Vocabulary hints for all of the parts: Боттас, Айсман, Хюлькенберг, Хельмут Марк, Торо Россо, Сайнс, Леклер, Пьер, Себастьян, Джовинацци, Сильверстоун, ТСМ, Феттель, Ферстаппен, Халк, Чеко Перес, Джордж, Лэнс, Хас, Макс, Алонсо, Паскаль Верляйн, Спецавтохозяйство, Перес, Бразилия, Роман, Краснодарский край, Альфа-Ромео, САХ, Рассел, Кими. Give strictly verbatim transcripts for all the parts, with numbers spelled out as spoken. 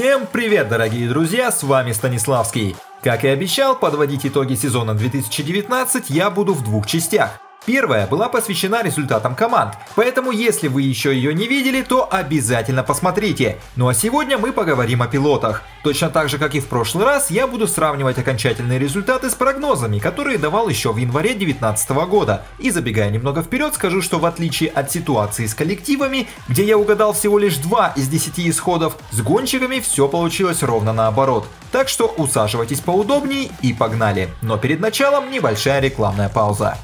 Всем привет, дорогие друзья, с вами Станиславский. Как и обещал, подводить итоги сезона две тысячи девятнадцать я буду в двух частях. Первая была посвящена результатам команд, поэтому если вы еще ее не видели, то обязательно посмотрите. Ну а сегодня мы поговорим о пилотах. Точно так же, как и в прошлый раз, я буду сравнивать окончательные результаты с прогнозами, которые давал еще в январе две тысячи девятнадцатого года. И забегая немного вперед, скажу, что в отличие от ситуации с коллективами, где я угадал всего лишь два из десяти исходов, с гонщиками все получилось ровно наоборот. Так что усаживайтесь поудобнее и погнали. Но перед началом небольшая рекламная пауза.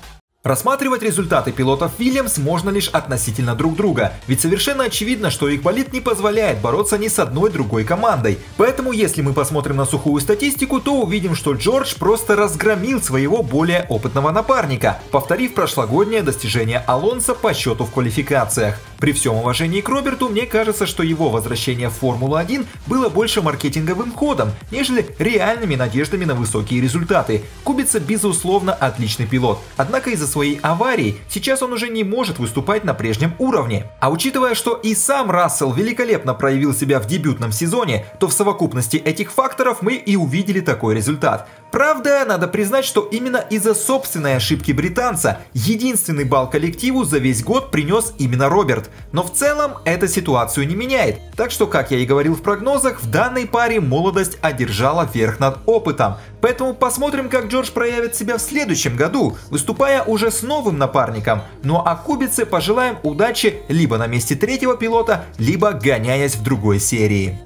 Рассматривать результаты пилотов Williams можно лишь относительно друг друга, ведь совершенно очевидно, что их болид не позволяет бороться ни с одной другой командой. Поэтому если мы посмотрим на сухую статистику, то увидим, что Джордж просто разгромил своего более опытного напарника, повторив прошлогоднее достижение Алонсо по счету в квалификациях. При всем уважении к Роберту, мне кажется, что его возвращение в Формулу один было больше маркетинговым ходом, нежели реальными надеждами на высокие результаты. Кубица, безусловно, отличный пилот, однако из-за своей аварии сейчас он уже не может выступать на прежнем уровне. А учитывая, что и сам Рассел великолепно проявил себя в дебютном сезоне, то в совокупности этих факторов мы и увидели такой результат. Правда, надо признать, что именно из-за собственной ошибки британца единственный балл коллективу за весь год принес именно Роберт. Но в целом это ситуацию не меняет. Так что, как я и говорил в прогнозах, в данной паре молодость одержала верх над опытом. Поэтому посмотрим, как Джордж проявит себя в следующем году, выступая уже с новым напарником. Ну а кубице пожелаем удачи либо на месте третьего пилота, либо гоняясь в другой серии.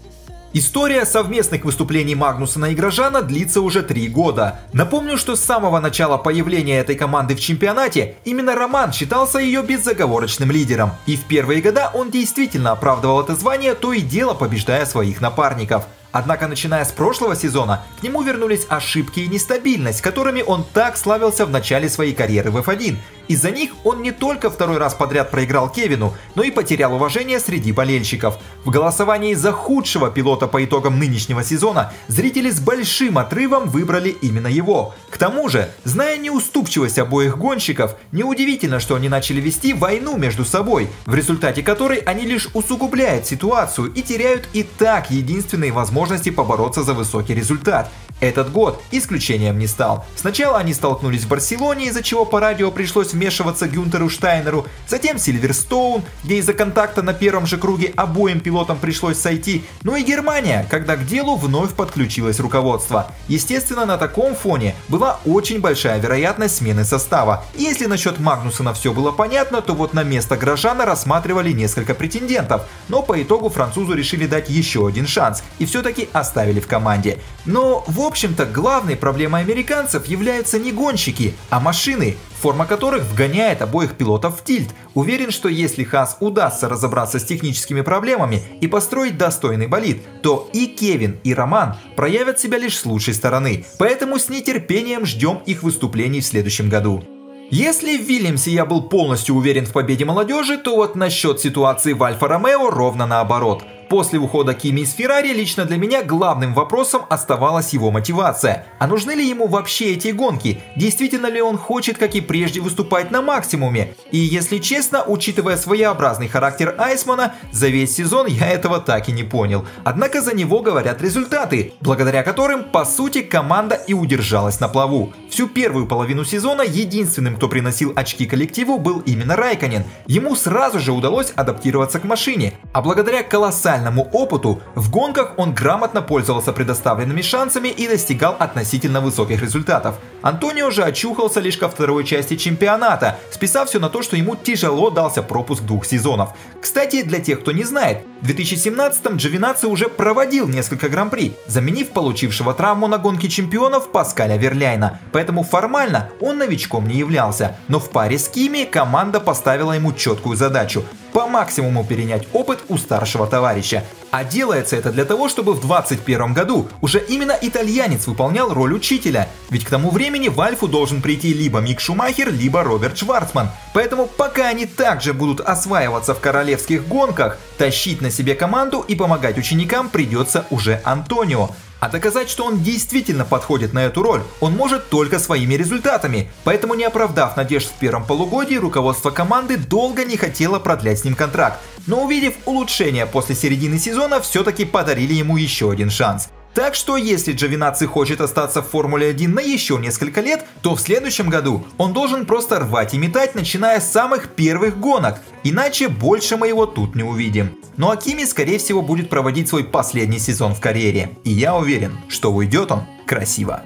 История совместных выступлений Магнусона и Грожана длится уже три года. Напомню, что с самого начала появления этой команды в чемпионате именно Роман считался ее безоговорочным лидером. И в первые года он действительно оправдывал это звание, то и дело побеждая своих напарников. Однако, начиная с прошлого сезона, к нему вернулись ошибки и нестабильность, которыми он так славился в начале своей карьеры в эф один. Из-за них он не только второй раз подряд проиграл Кевину, но и потерял уважение среди болельщиков. В голосовании за худшего пилота по итогам нынешнего сезона зрители с большим отрывом выбрали именно его. К тому же, зная неуступчивость обоих гонщиков, неудивительно, что они начали вести войну между собой, в результате которой они лишь усугубляют ситуацию и теряют и так единственные возможности побороться за высокий результат. Этот год исключением не стал. Сначала они столкнулись в Барселоне, из-за чего по радио пришлось вмешиваться Гюнтеру Штайнеру, затем Сильверстоун, где из-за контакта на первом же круге обоим пилотам пришлось сойти, ну и Германия, когда к делу вновь подключилось руководство. Естественно, на таком фоне была очень большая вероятность смены состава. И если насчет Магнусона все было понятно, то вот на место Грожана рассматривали несколько претендентов, но по итогу французу решили дать еще один шанс и все-таки оставили в команде. Но в В общем-то, главной проблемой американцев являются не гонщики, а машины, форма которых вгоняет обоих пилотов в тильт. Уверен, что если Хас удастся разобраться с техническими проблемами и построить достойный болид, то и Кевин, и Роман проявят себя лишь с лучшей стороны. Поэтому с нетерпением ждем их выступлений в следующем году. Если в Вильямсе я был полностью уверен в победе молодежи, то вот насчет ситуации в Альфа-Ромео ровно наоборот. После ухода Кими из Феррари лично для меня главным вопросом оставалась его мотивация. А нужны ли ему вообще эти гонки? Действительно ли он хочет, как и прежде, выступать на максимуме? И если честно, учитывая своеобразный характер Айсмана, за весь сезон я этого так и не понял. Однако за него говорят результаты, благодаря которым, по сути, команда и удержалась на плаву. Всю первую половину сезона единственным, кто приносил очки коллективу, был именно Райконен. Ему сразу же удалось адаптироваться к машине, а благодаря колоссальному опыту в гонках он грамотно пользовался предоставленными шансами и достигал относительно высоких результатов. Антонио же очухался лишь ко второй части чемпионата, списав все на то, что ему тяжело дался пропуск двух сезонов. Кстати, для тех, кто не знает, в две тысячи семнадцатом Джовинацци уже проводил несколько гран-при, заменив получившего травму на гонке чемпионов Паскаля Верляйна, поэтому формально он новичком не являлся, но в паре с Кими команда поставила ему четкую задачу – по максимуму перенять опыт у старшего товарища. А делается это для того, чтобы в две тысячи двадцать первом году уже именно итальянец выполнял роль учителя. Ведь к тому времени в Альфу должен прийти либо Мик Шумахер, либо Роберт Шварцман. Поэтому пока они также будут осваиваться в королевских гонках, тащить на себе команду и помогать ученикам придется уже Антонио. А доказать, что он действительно подходит на эту роль, он может только своими результатами. Поэтому, не оправдав надежд в первом полугодии, руководство команды долго не хотело продлять с ним контракт. Но увидев улучшение после середины сезона, все-таки подарили ему еще один шанс. Так что, если Джовинацци хочет остаться в Формуле один на еще несколько лет, то в следующем году он должен просто рвать и метать, начиная с самых первых гонок. Иначе больше мы его тут не увидим. Ну а Кими, скорее всего, будет проводить свой последний сезон в карьере. И я уверен, что уйдет он красиво.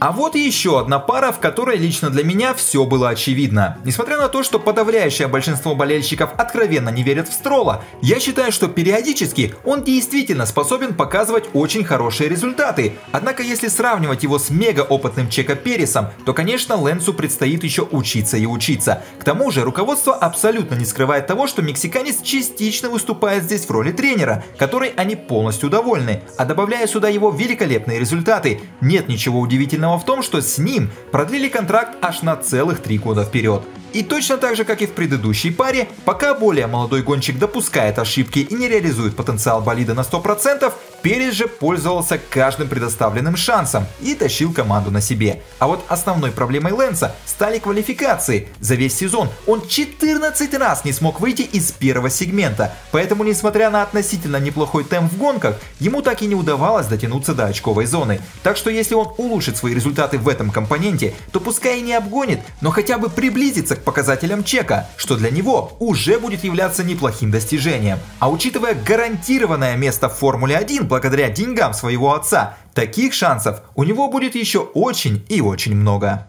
А вот еще одна пара, в которой лично для меня все было очевидно. Несмотря на то, что подавляющее большинство болельщиков откровенно не верят в Строла, я считаю, что периодически он действительно способен показывать очень хорошие результаты. Однако, если сравнивать его с мегаопытным Чеко Пересом, то, конечно, Лэнсу предстоит еще учиться и учиться. К тому же, руководство абсолютно не скрывает того, что мексиканец частично выступает здесь в роли тренера, которой они полностью довольны. А добавляя сюда его великолепные результаты, нет ничего удивительного в том, что с ним продлили контракт аж на целых три года вперед. И точно так же, как и в предыдущей паре, пока более молодой гонщик допускает ошибки и не реализует потенциал болида на сто процентов, Перес же пользовался каждым предоставленным шансом и тащил команду на себе. А вот основной проблемой Лэнса стали квалификации. За весь сезон он четырнадцать раз не смог выйти из первого сегмента, поэтому, несмотря на относительно неплохой темп в гонках, ему так и не удавалось дотянуться до очковой зоны. Так что если он улучшит свои результаты в этом компоненте, то пускай и не обгонит, но хотя бы приблизится к показателям Чека, что для него уже будет являться неплохим достижением. А учитывая гарантированное место в Формуле один благодаря деньгам своего отца, таких шансов у него будет еще очень и очень много.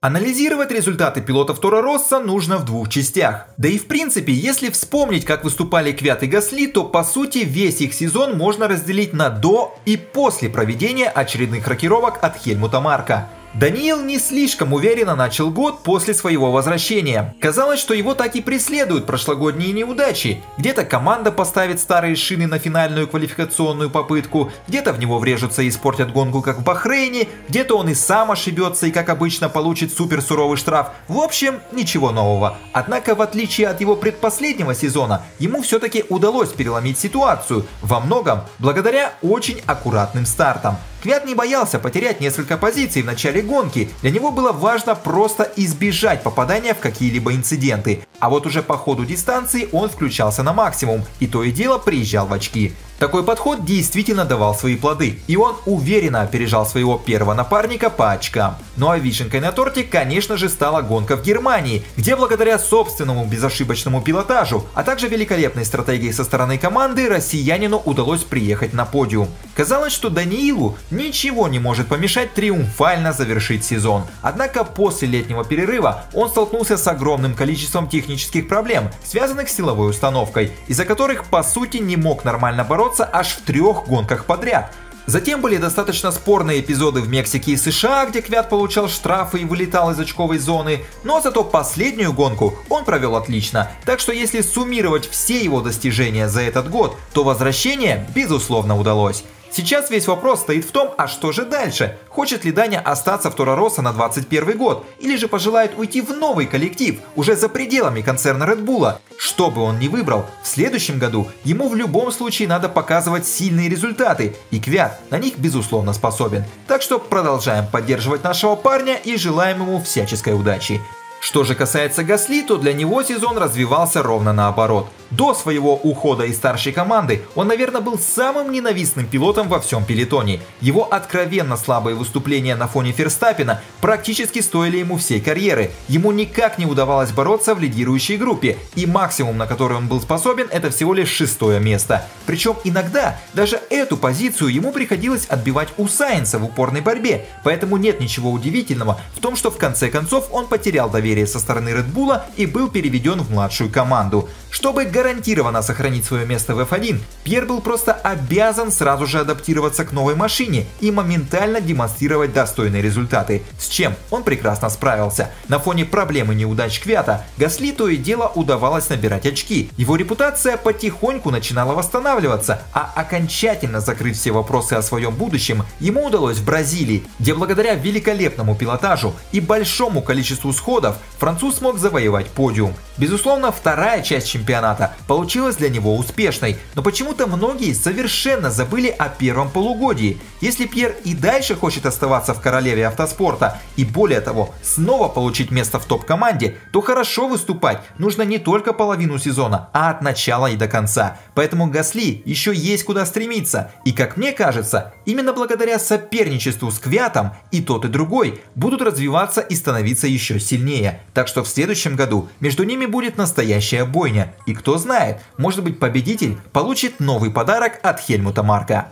Анализировать результаты пилотов Торо Россо нужно в двух частях. Да и в принципе, если вспомнить, как выступали Квят и Гасли, то по сути весь их сезон можно разделить на до и после проведения очередных рокировок от Хельмута Марка. Даниил не слишком уверенно начал год после своего возвращения. Казалось, что его так и преследуют прошлогодние неудачи. Где-то команда поставит старые шины на финальную квалификационную попытку, где-то в него врежутся и испортят гонку, как в Бахрейне, где-то он и сам ошибется и, как обычно, получит супер суровый штраф. В общем, ничего нового. Однако, в отличие от его предпоследнего сезона, ему все-таки удалось переломить ситуацию, во многом благодаря очень аккуратным стартам. Квят не боялся потерять несколько позиций в начале гонки, для него было важно просто избежать попадания в какие-либо инциденты. А вот уже по ходу дистанции он включался на максимум и то и дело приезжал в очки. Такой подход действительно давал свои плоды, и он уверенно опережал своего первого напарника по очкам. Ну а вишенкой на торте, конечно же, стала гонка в Германии, где благодаря собственному безошибочному пилотажу, а также великолепной стратегии со стороны команды, россиянину удалось приехать на подиум. Казалось, что Даниилу ничего не может помешать триумфально завершить сезон. Однако после летнего перерыва он столкнулся с огромным количеством технических проблем, связанных с силовой установкой, из-за которых по сути не мог нормально бороться аж в трех гонках подряд. Затем были достаточно спорные эпизоды в Мексике и США, где Квят получал штрафы и вылетал из очковой зоны, но зато последнюю гонку он провел отлично, так что если суммировать все его достижения за этот год, то возвращение безусловно удалось. Сейчас весь вопрос стоит в том, а что же дальше? Хочет ли Даня остаться в Торо Россо на двадцать первый год? Или же пожелает уйти в новый коллектив, уже за пределами концерна Red Bull? Что бы он ни выбрал, в следующем году ему в любом случае надо показывать сильные результаты, и Квят на них безусловно способен. Так что продолжаем поддерживать нашего парня и желаем ему всяческой удачи. Что же касается Гасли, то для него сезон развивался ровно наоборот. До своего ухода из старшей команды он, наверное, был самым ненавистным пилотом во всем пелотоне. Его откровенно слабые выступления на фоне Ферстаппена практически стоили ему всей карьеры. Ему никак не удавалось бороться в лидирующей группе, и максимум, на который он был способен, это всего лишь шестое место. Причем иногда даже эту позицию ему приходилось отбивать у Сайнса в упорной борьбе, поэтому нет ничего удивительного в том, что в конце концов он потерял доверие со стороны Red Bull и был переведен в младшую команду. Чтобы гарантированно сохранить свое место в эф один, Пьер был просто обязан сразу же адаптироваться к новой машине и моментально демонстрировать достойные результаты, с чем он прекрасно справился. На фоне проблемы неудач Квята, Гасли то и дело удавалось набирать очки. Его репутация потихоньку начинала восстанавливаться, а окончательно закрыть все вопросы о своем будущем ему удалось в Бразилии, где благодаря великолепному пилотажу и большому количеству сходов француз смог завоевать подиум. Безусловно, вторая часть чемпионата чемпионата получилась для него успешной, но почему-то многие совершенно забыли о первом полугодии. Если Пьер и дальше хочет оставаться в королеве автоспорта и более того снова получить место в топ-команде, то хорошо выступать нужно не только половину сезона, а от начала и до конца. Поэтому Гасли еще есть куда стремиться, и как мне кажется, именно благодаря соперничеству с Квятом и тот и другой будут развиваться и становиться еще сильнее. Так что в следующем году между ними будет настоящая бойня, и кто знает, может быть победитель получит новый подарок от Хельмута Марка.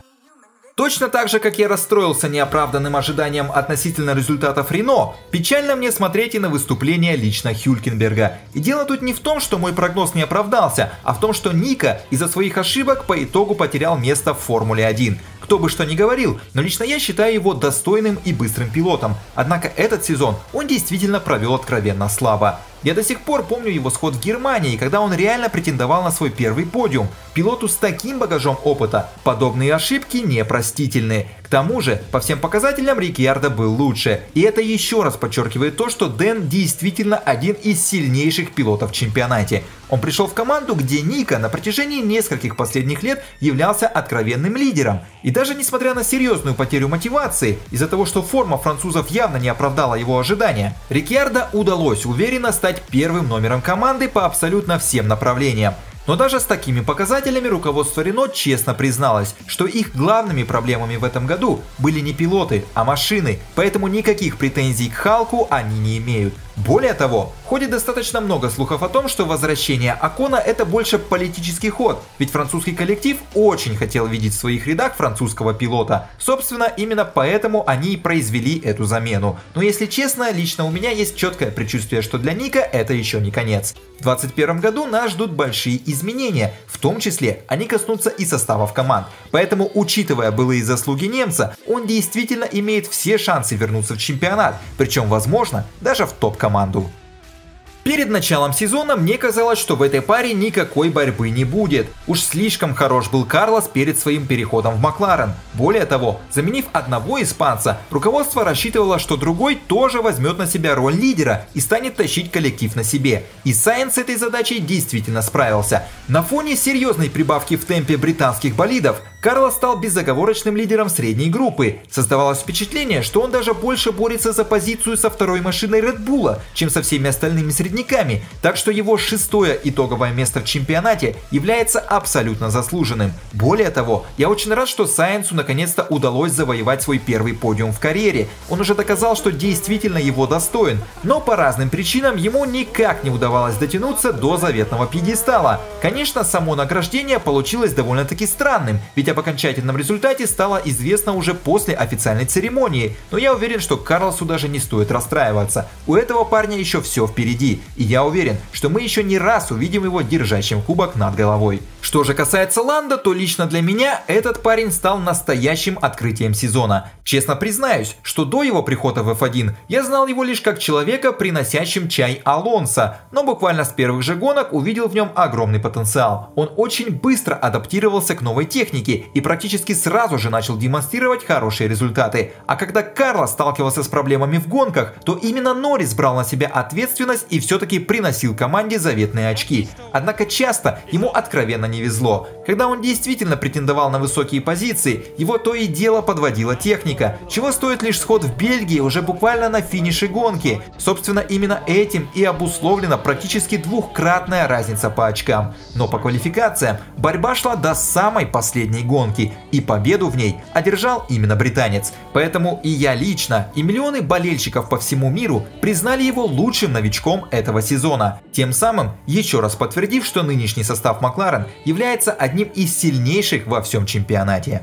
Точно так же, как я расстроился неоправданным ожиданием относительно результатов Рено, печально мне смотреть и на выступление лично Хюлькенберга. И дело тут не в том, что мой прогноз не оправдался, а в том, что Ника из-за своих ошибок по итогу потерял место в Формуле один. Кто бы что ни говорил, но лично я считаю его достойным и быстрым пилотом. Однако этот сезон он действительно провел откровенно слабо. Я до сих пор помню его сход в Германии, когда он реально претендовал на свой первый подиум. Пилоту с таким багажом опыта подобные ошибки непростительны. К тому же, по всем показателям Риккьярдо был лучше. И это еще раз подчеркивает то, что Дэн действительно один из сильнейших пилотов в чемпионате. Он пришел в команду, где Ника на протяжении нескольких последних лет являлся откровенным лидером. И даже несмотря на серьезную потерю мотивации, из-за того, что форма французов явно не оправдала его ожидания, Риккьярдо удалось уверенно стать первым номером команды по абсолютно всем направлениям. Но даже с такими показателями руководство Рено честно призналось, что их главными проблемами в этом году были не пилоты, а машины, поэтому никаких претензий к Халку они не имеют. Более того, ходит достаточно много слухов о том, что возвращение Окона это больше политический ход, ведь французский коллектив очень хотел видеть в своих рядах французского пилота. Собственно, именно поэтому они и произвели эту замену. Но если честно, лично у меня есть четкое предчувствие, что для Ника это еще не конец. В две тысячи двадцать первом году нас ждут большие изменения. изменения, в том числе они коснутся и составов команд. Поэтому, учитывая былые заслуги немца, он действительно имеет все шансы вернуться в чемпионат, причем, возможно, даже в топ-команду. Перед началом сезона мне казалось, что в этой паре никакой борьбы не будет. Уж слишком хорош был Карлос перед своим переходом в Макларен. Более того, заменив одного испанца, руководство рассчитывало, что другой тоже возьмет на себя роль лидера и станет тащить коллектив на себе. И Сайнс с этой задачей действительно справился. На фоне серьезной прибавки в темпе британских болидов, Карлос стал безоговорочным лидером средней группы. Создавалось впечатление, что он даже больше борется за позицию со второй машиной Red Bull, чем со всеми остальными средняками, так что его шестое итоговое место в чемпионате является абсолютно заслуженным. Более того, я очень рад, что Сайнсу наконец-то удалось завоевать свой первый подиум в карьере. Он уже доказал, что действительно его достоин, но по разным причинам ему никак не удавалось дотянуться до заветного пьедестала. Конечно, само награждение получилось довольно-таки странным, ведь об окончательном результате стало известно уже после официальной церемонии, но я уверен, что Карлосу даже не стоит расстраиваться. У этого парня еще все впереди, и я уверен, что мы еще не раз увидим его держащим кубок над головой. Что же касается Ланда, то лично для меня этот парень стал настоящим открытием сезона. Честно признаюсь, что до его прихода в эф один я знал его лишь как человека, приносящим чай Алонсо, но буквально с первых же гонок увидел в нем огромный потенциал. Он очень быстро адаптировался к новой технике и практически сразу же начал демонстрировать хорошие результаты. А когда Карлос сталкивался с проблемами в гонках, то именно Норрис брал на себя ответственность и все-таки приносил команде заветные очки. Однако часто ему откровенно не везло. Когда он действительно претендовал на высокие позиции, его то и дело подводила техника, чего стоит лишь сход в Бельгии уже буквально на финише гонки. Собственно, именно этим и обусловлена практически двухкратная разница по очкам. Но по квалификациям борьба шла до самой последней гонки, и победу в ней одержал именно британец. Поэтому и я лично, и миллионы болельщиков по всему миру признали его лучшим новичком этого сезона, тем самым еще раз подтвердив, что нынешний состав Макларен является одним из сильнейших во всем чемпионате.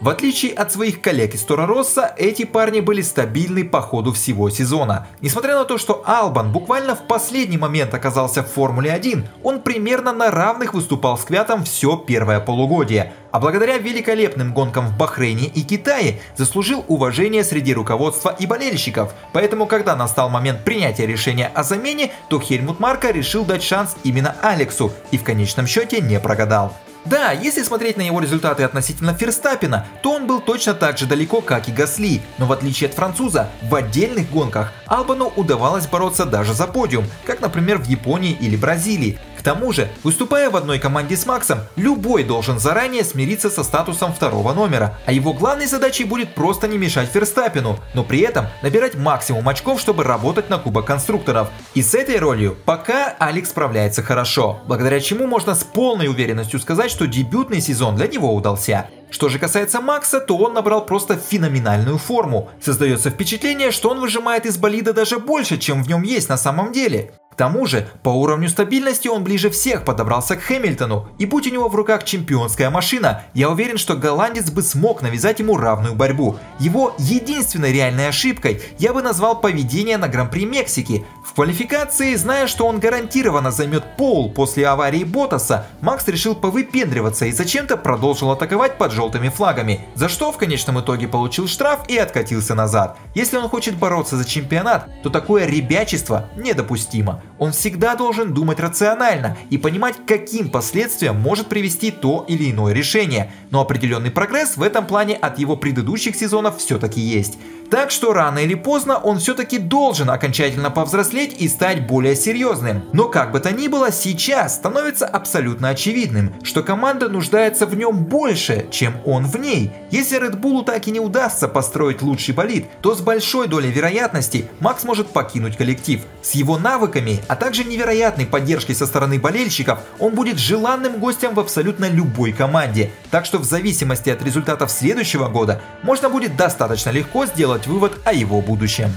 В отличие от своих коллег из Торо Россо, эти парни были стабильны по ходу всего сезона. Несмотря на то, что Албан буквально в последний момент оказался в Формуле один, он примерно на равных выступал с Квятом все первое полугодие, а благодаря великолепным гонкам в Бахрейне и Китае заслужил уважение среди руководства и болельщиков. Поэтому, когда настал момент принятия решения о замене, то Хельмут Марка решил дать шанс именно Алексу и в конечном счете не прогадал. Да, если смотреть на его результаты относительно Ферстаппена, то он был точно так же далеко, как и Гасли, но в отличие от француза, в отдельных гонках Албану удавалось бороться даже за подиум, как, например, в Японии или Бразилии. К тому же, выступая в одной команде с Максом, любой должен заранее смириться со статусом второго номера, а его главной задачей будет просто не мешать Ферстаппену, но при этом набирать максимум очков, чтобы работать на Кубок конструкторов. И с этой ролью пока Алекс справляется хорошо, благодаря чему можно с полной уверенностью сказать, что дебютный сезон для него удался. Что же касается Макса, то он набрал просто феноменальную форму. Создается впечатление, что он выжимает из болида даже больше, чем в нем есть на самом деле. К тому же, по уровню стабильности он ближе всех подобрался к Хэмилтону, и будь у него в руках чемпионская машина, я уверен, что голландец бы смог навязать ему равную борьбу. Его единственной реальной ошибкой я бы назвал поведение на Гран-при Мексики. В квалификации, зная, что он гарантированно займет пол после аварии Боттаса, Макс решил повыпендриваться и зачем-то продолжил атаковать под желтыми флагами, за что в конечном итоге получил штраф и откатился назад. Если он хочет бороться за чемпионат, то такое ребячество недопустимо. Он всегда должен думать рационально и понимать, каким последствиям может привести то или иное решение, но определенный прогресс в этом плане от его предыдущих сезонов все-таки есть. Так что рано или поздно он все-таки должен окончательно повзрослеть и стать более серьезным. Но как бы то ни было, сейчас становится абсолютно очевидным, что команда нуждается в нем больше, чем он в ней. Если Red Bull так и не удастся построить лучший болид, то с большой долей вероятности Макс может покинуть коллектив. С его навыками, а также невероятной поддержкой со стороны болельщиков, он будет желанным гостем в абсолютно любой команде. Так что в зависимости от результатов следующего года можно будет достаточно легко сделать вывод о его будущем.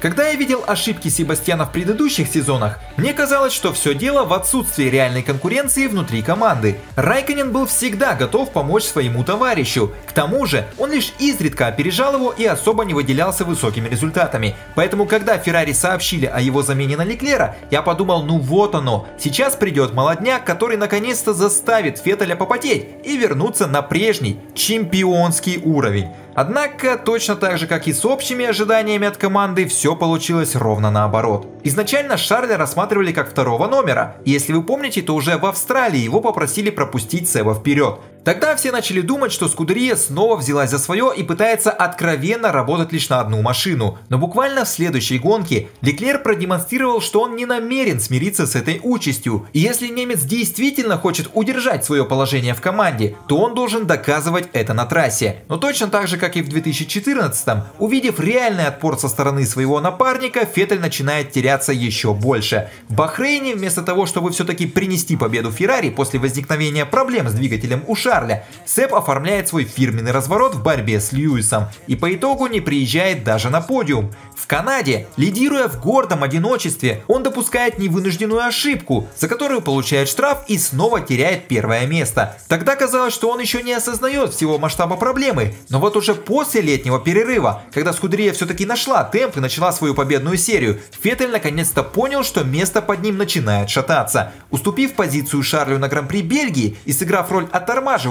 Когда я видел ошибки Себастьяна в предыдущих сезонах, мне казалось, что все дело в отсутствии реальной конкуренции внутри команды. Райконен был всегда готов помочь своему товарищу. К тому же, он лишь изредка опережал его и особо не выделялся высокими результатами. Поэтому, когда Феррари сообщили о его замене на Леклера, я подумал, ну вот оно, сейчас придет молодняк, который наконец-то заставит Феттеля попотеть и вернуться на прежний чемпионский уровень. Однако, точно так же, как и с общими ожиданиями от команды, все получилось ровно наоборот. Изначально Шарля рассматривали как второго номера. Если вы помните, то уже в Австралии его попросили пропустить Себа вперед. Тогда все начали думать, что Скудерия снова взялась за свое и пытается откровенно работать лишь на одну машину. Но буквально в следующей гонке Леклер продемонстрировал, что он не намерен смириться с этой участью. И если немец действительно хочет удержать свое положение в команде, то он должен доказывать это на трассе. Но точно так же, как и в две тысячи четырнадцатом, увидев реальный отпор со стороны своего напарника, Феттель начинает теряться еще больше. В Бахрейне, вместо того, чтобы все-таки принести победу Феррари после возникновения проблем с двигателем у США, Сэп оформляет свой фирменный разворот в борьбе с Льюисом и по итогу не приезжает даже на подиум. В Канаде, лидируя в гордом одиночестве, он допускает невынужденную ошибку, за которую получает штраф и снова теряет первое место. Тогда казалось, что он еще не осознает всего масштаба проблемы, но вот уже после летнего перерыва, когда Скудерия все-таки нашла темп и начала свою победную серию, Феттель наконец-то понял, что место под ним начинает шататься. Уступив позицию Шарлю на Гран-при Бельгии и сыграв роль оттормаживания,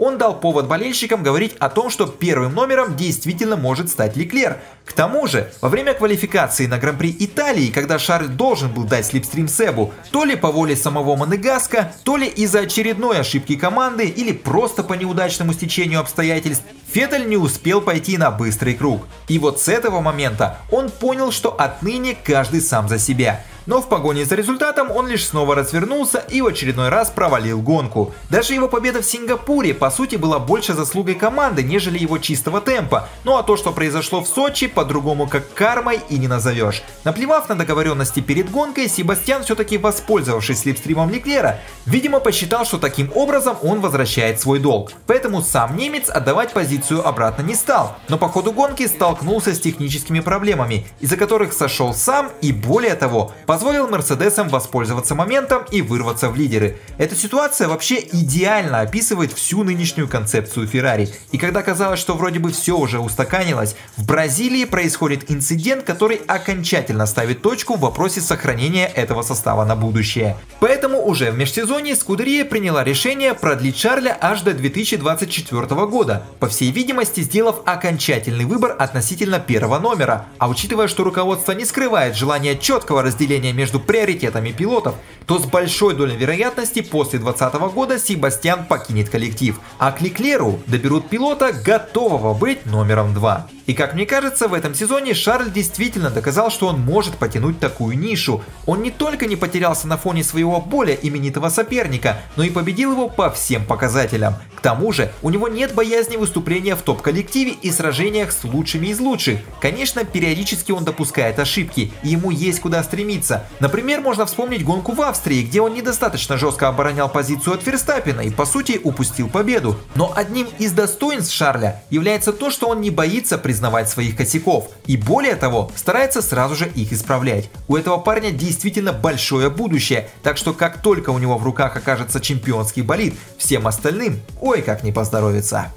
он дал повод болельщикам говорить о том, что первым номером действительно может стать Леклер. К тому же, во время квалификации на Гран-при Италии, когда Шарль должен был дать слипстрим Себу, то ли по воле самого Монегаска, то ли из-за очередной ошибки команды или просто по неудачному стечению обстоятельств, Феттель не успел пойти на быстрый круг. И вот с этого момента он понял, что отныне каждый сам за себя. Но в погоне за результатом он лишь снова развернулся и в очередной раз провалил гонку. Даже его победа в Сингапуре, по сути, была больше заслугой команды, нежели его чистого темпа. Ну а то, что произошло в Сочи, по-другому как кармой и не назовешь. Наплевав на договоренности перед гонкой, Себастьян, все-таки воспользовавшись слепстримом Леклера, видимо, посчитал, что таким образом он возвращает свой долг. Поэтому сам немец отдавать позицию обратно не стал, но по ходу гонки столкнулся с техническими проблемами, из-за которых сошел сам и, более того, позволил Мерседесам воспользоваться моментом и вырваться в лидеры. Эта ситуация вообще идеально описывает всю нынешнюю концепцию Феррари. И когда казалось, что вроде бы все уже устаканилось, в Бразилии происходит инцидент, который окончательно ставит точку в вопросе сохранения этого состава на будущее. Поэтому уже в межсезонье Скудерия приняла решение продлить Шарля аж до две тысячи двадцать четвёртого года, по всей видимости, сделав окончательный выбор относительно первого номера. А учитывая, что руководство не скрывает желания четкого разделения между приоритетами пилотов, то с большой долей вероятности после две тысячи двадцатого года Себастьян покинет коллектив, а к Леклеру доберут пилота, готового быть номером два. И как мне кажется, в этом сезоне Шарль действительно доказал, что он может потянуть такую нишу. Он не только не потерялся на фоне своего более именитого соперника, но и победил его по всем показателям. К тому же, у него нет боязни выступления в топ-коллективе и сражениях с лучшими из лучших. Конечно, периодически он допускает ошибки, и ему есть куда стремиться. Например, можно вспомнить гонку в Австрии, где он недостаточно жестко оборонял позицию от Ферстаппена и, по сути, упустил победу. Но одним из достоинств Шарля является то, что он не боится признавать своих косяков и, более того, старается сразу же их исправлять. У этого парня действительно большое будущее, так что как только у него в руках окажется чемпионский болид, всем остальным ой как не поздоровится.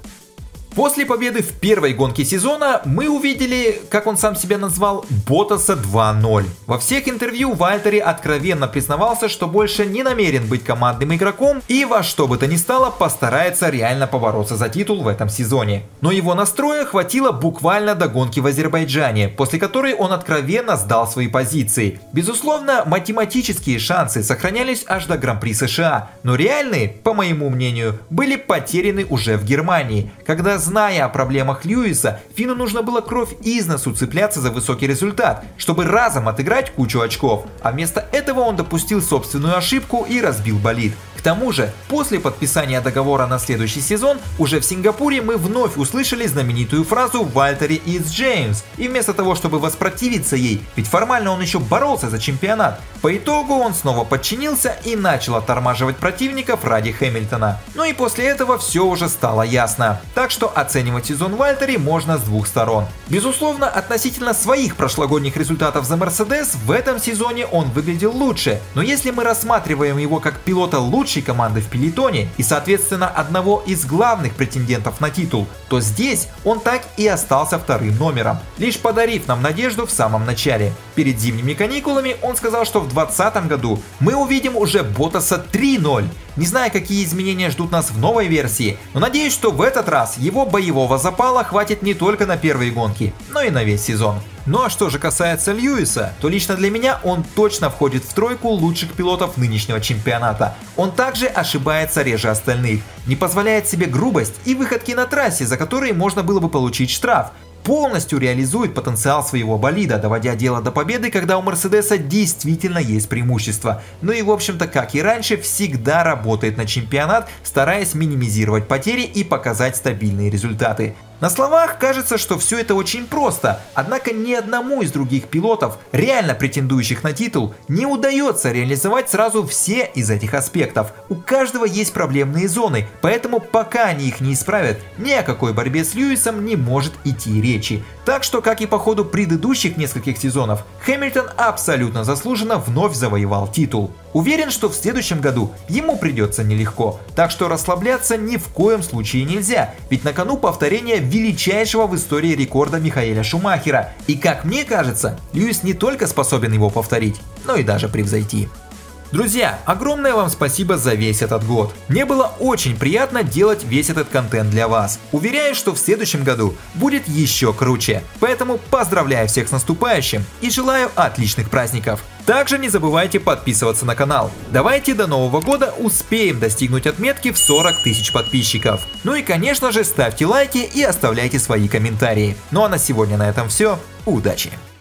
После победы в первой гонке сезона мы увидели, как он сам себя назвал, Боттаса два ноль. Во всех интервью Вальтери откровенно признавался, что больше не намерен быть командным игроком и во что бы то ни стало постарается реально побороться за титул в этом сезоне. Но его настроя хватило буквально до гонки в Азербайджане, после которой он откровенно сдал свои позиции. Безусловно, математические шансы сохранялись аж до Гран-при США, но реальные, по моему мнению, были потеряны уже в Германии, когда, зная о проблемах Льюиса, Фину нужно было кровь из носу цепляться за высокий результат, чтобы разом отыграть кучу очков, а вместо этого он допустил собственную ошибку и разбил болид. К тому же, после подписания договора на следующий сезон, уже в Сингапуре мы вновь услышали знаменитую фразу «Вальтери is James», и вместо того, чтобы воспротивиться ей, ведь формально он еще боролся за чемпионат, по итогу он снова подчинился и начал оттормаживать противников ради Хэмилтона. Ну и после этого все уже стало ясно. Так что оценивать сезон Вальтери можно с двух сторон. Безусловно, относительно своих прошлогодних результатов за Мерседес, в этом сезоне он выглядел лучше, но если мы рассматриваем его как пилота лучшей команды в пелотоне и, соответственно, одного из главных претендентов на титул, то здесь он так и остался вторым номером, лишь подарив нам надежду в самом начале. Перед зимними каникулами он сказал, что в двадцатом году мы увидим уже Боттаса три ноль. Не знаю, какие изменения ждут нас в новой версии, но надеюсь, что в этот раз его боевого запала хватит не только на первые гонки, но и на весь сезон. Ну а что же касается Льюиса, то лично для меня он точно входит в тройку лучших пилотов нынешнего чемпионата. Он также ошибается реже остальных, не позволяет себе грубость и выходки на трассе, за которые можно было бы получить штраф. Полностью реализует потенциал своего болида, доводя дело до победы, когда у Мерседеса действительно есть преимущество. Ну и в общем-то, как и раньше, всегда работает на чемпионат, стараясь минимизировать потери и показать стабильные результаты. На словах кажется, что все это очень просто, однако ни одному из других пилотов, реально претендующих на титул, не удается реализовать сразу все из этих аспектов. У каждого есть проблемные зоны, поэтому пока они их не исправят, ни о какой борьбе с Льюисом не может идти речи. Так что, как и по ходу предыдущих нескольких сезонов, Хэмилтон абсолютно заслуженно вновь завоевал титул. Уверен, что в следующем году ему придется нелегко, так что расслабляться ни в коем случае нельзя, ведь на кону повторение величайшего в истории рекорда Михаэля Шумахера. И как мне кажется, Льюис не только способен его повторить, но и даже превзойти. Друзья, огромное вам спасибо за весь этот год. Мне было очень приятно делать весь этот контент для вас. Уверяю, что в следующем году будет еще круче. Поэтому поздравляю всех с наступающим и желаю отличных праздников. Также не забывайте подписываться на канал. Давайте до Нового года успеем достигнуть отметки в сорок тысяч подписчиков. Ну и конечно же ставьте лайки и оставляйте свои комментарии. Ну а на сегодня на этом все. Удачи!